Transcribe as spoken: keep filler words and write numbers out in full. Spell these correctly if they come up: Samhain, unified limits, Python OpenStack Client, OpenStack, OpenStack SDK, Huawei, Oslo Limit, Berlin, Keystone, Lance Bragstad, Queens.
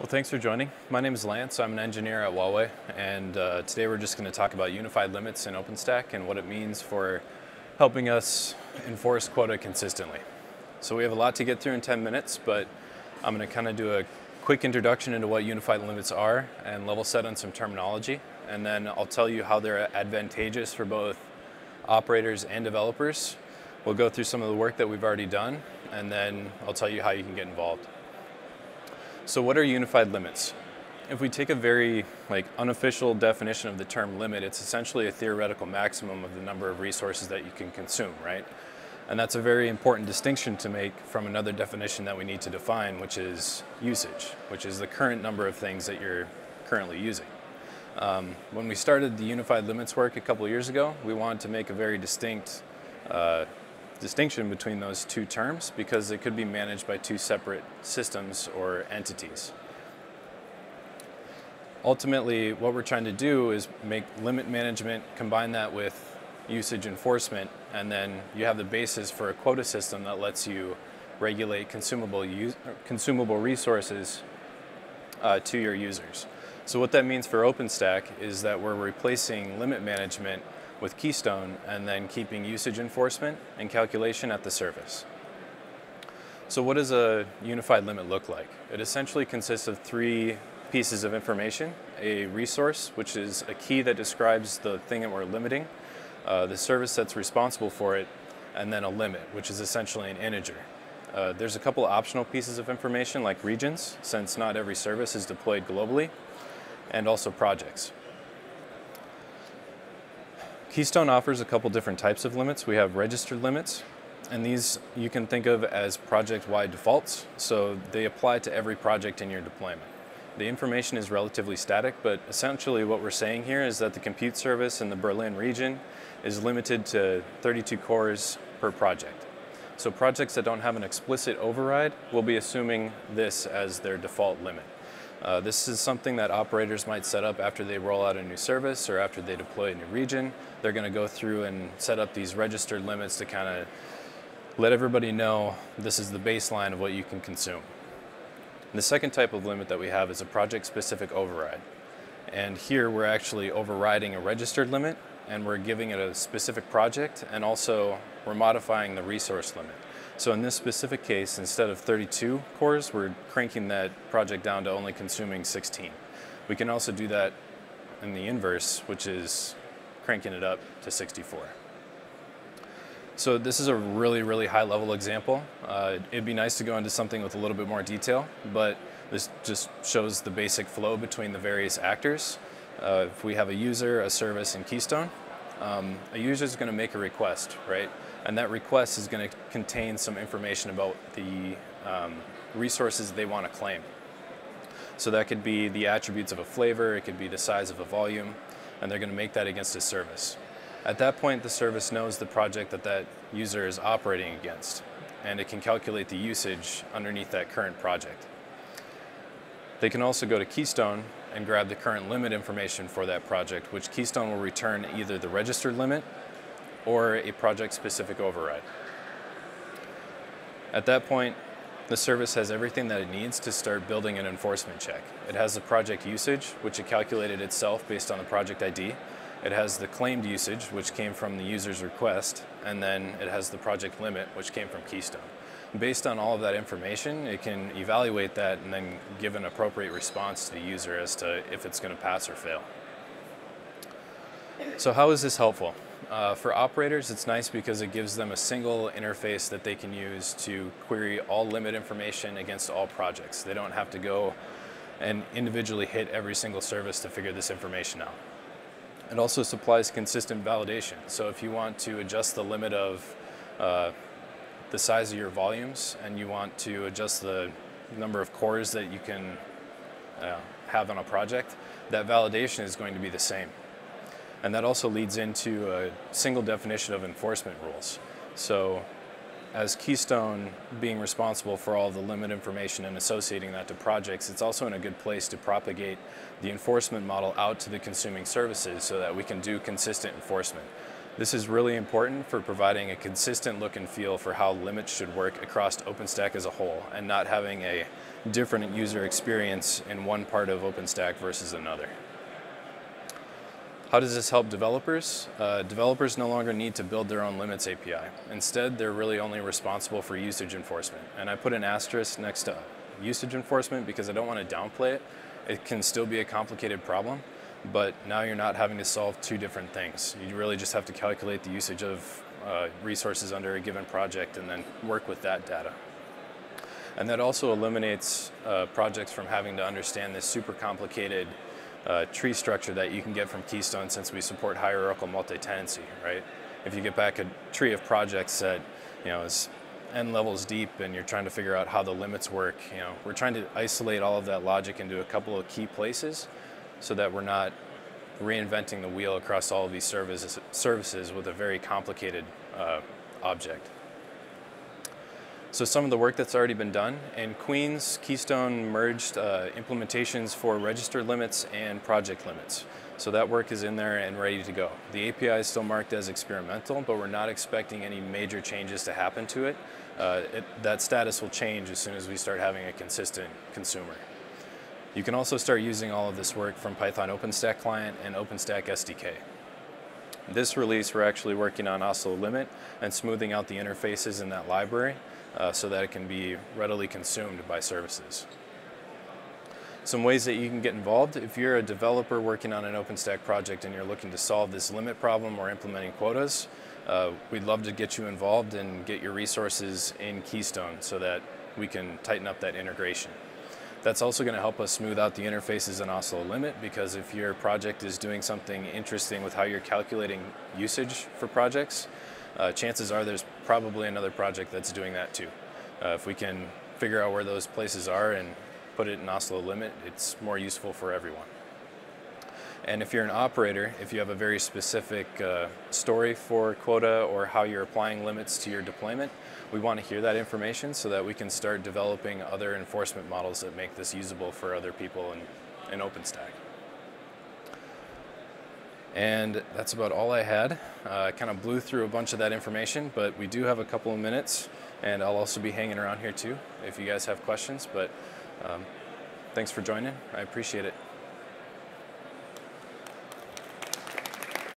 Well, thanks for joining. My name is Lance. I'm an engineer at Huawei, and uh, today we're just going to talk about unified limits in OpenStack and what it means for helping us enforce quota consistently. So we have a lot to get through in ten minutes, but I'm going to kind of do a quick introduction into what unified limits are and level set on some terminology, and then I'll tell you how they're advantageous for both operators and developers. We'll go through some of the work that we've already done, and then I'll tell you how you can get involved. So what are unified limits? If we take a very like unofficial definition of the term limit, it's essentially a theoretical maximum of the number of resources that you can consume, right? And that's a very important distinction to make from another definition that we need to define, which is usage, which is the current number of things that you're currently using. Um, when we started the unified limits work a couple years ago, we wanted to make a very distinct uh, distinction between those two terms because they could be managed by two separate systems or entities. Ultimately, what we're trying to do is make limit management, combine that with usage enforcement, and then you have the basis for a quota system that lets you regulate consumable, use, consumable resources uh, to your users. So what that means for OpenStack is that we're replacing limit management with Keystone and then keeping usage enforcement and calculation at the service. So what does a unified limit look like? It essentially consists of three pieces of information: a resource, which is a key that describes the thing that we're limiting, uh, the service that's responsible for it, and then a limit, which is essentially an integer. Uh, there's a couple of optional pieces of information like regions, since not every service is deployed globally, and also projects. Keystone offers a couple different types of limits. We have registered limits, and these you can think of as project-wide defaults, so they apply to every project in your deployment. The information is relatively static, but essentially what we're saying here is that the compute service in the Berlin region is limited to thirty-two cores per project. So projects that don't have an explicit override will be assuming this as their default limit. Uh, this is something that operators might set up after they roll out a new service or after they deploy a new region. They're going to go through and set up these registered limits to kind of let everybody know this is the baseline of what you can consume. And the second type of limit that we have is a project-specific override. And here we're actually overriding a registered limit, and we're giving it a specific project, and also we're modifying the resource limit. So in this specific case, instead of thirty-two cores, we're cranking that project down to only consuming sixteen. We can also do that in the inverse, which is cranking it up to sixty-four. So this is a really, really high-level example. Uh, it'd be nice to go into something with a little bit more detail, but this just shows the basic flow between the various actors. Uh, if we have a user, a service, and Keystone, um, a user is going to make a request, right? And that request is going to contain some information about the um, resources they want to claim. So that could be the attributes of a flavor, it could be the size of a volume, and they're going to make that against a service. At that point, the service knows the project that that user is operating against, and it can calculate the usage underneath that current project. They can also go to Keystone and grab the current limit information for that project, which Keystone will return either the registered limit or a project-specific override. At that point, the service has everything that it needs to start building an enforcement check. It has the project usage, which it calculated itself based on the project I D. It has the claimed usage, which came from the user's request, and then it has the project limit, which came from Keystone. Based on all of that information, it can evaluate that and then give an appropriate response to the user as to if it's going to pass or fail. So how is this helpful? Uh, for operators, it's nice because it gives them a single interface that they can use to query all limit information against all projects. They don't have to go and individually hit every single service to figure this information out. It also supplies consistent validation. So if you want to adjust the limit of uh, the size of your volumes, and you want to adjust the number of cores that you can uh, have on a project, that validation is going to be the same. And that also leads into a single definition of enforcement rules. So as Keystone being responsible for all the limit information and associating that to projects, it's also in a good place to propagate the enforcement model out to the consuming services so that we can do consistent enforcement. This is really important for providing a consistent look and feel for how limits should work across OpenStack as a whole, and not having a different user experience in one part of OpenStack versus another. How does this help developers? Uh, developers no longer need to build their own limits A P I. Instead, they're really only responsible for usage enforcement. And I put an asterisk next to usage enforcement because I don't want to downplay it. It can still be a complicated problem, but now you're not having to solve two different things. You really just have to calculate the usage of uh, resources under a given project and then work with that data. And that also eliminates uh, projects from having to understand this super complicated Uh, tree structure that you can get from Keystone, since we support hierarchical multi-tenancy, right? If you get back a tree of projects that, you know, is n levels deep and you're trying to figure out how the limits work, you know, we're trying to isolate all of that logic into a couple of key places so that we're not reinventing the wheel across all of these services, services with a very complicated uh, object. So some of the work that's already been done. In Queens, Keystone merged uh, implementations for register limits and project limits. So that work is in there and ready to go. The A P I is still marked as experimental, but we're not expecting any major changes to happen to it. Uh, it that status will change as soon as we start having a consistent consumer. You can also start using all of this work from Python OpenStack Client and OpenStack S D K. This release, we're actually working on Oslo Limit and smoothing out the interfaces in that library uh, so that it can be readily consumed by services. Some ways that you can get involved. If you're a developer working on an OpenStack project and you're looking to solve this limit problem or implementing quotas, uh, we'd love to get you involved and get your resources in Keystone so that we can tighten up that integration. That's also going to help us smooth out the interfaces in Oslo Limit, because if your project is doing something interesting with how you're calculating usage for projects, uh, chances are there's probably another project that's doing that too. Uh, if we can figure out where those places are and put it in Oslo Limit, it's more useful for everyone. And if you're an operator, if you have a very specific uh, story for quota or how you're applying limits to your deployment, we want to hear that information so that we can start developing other enforcement models that make this usable for other people in, in OpenStack. And that's about all I had. Uh, kind of blew through a bunch of that information, but we do have a couple of minutes, and I'll also be hanging around here too if you guys have questions. But um, thanks for joining. I appreciate it.